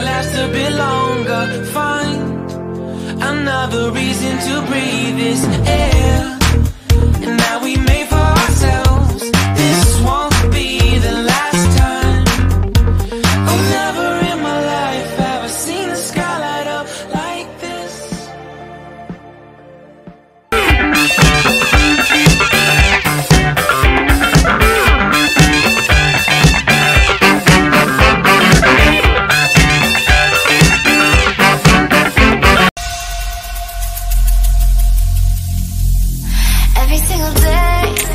can't last a bit longer. Find another reason to breathe this air, and now we made for ourselves. This won't be the last time. I've never in my life ever seen the sky light up like this. Every single day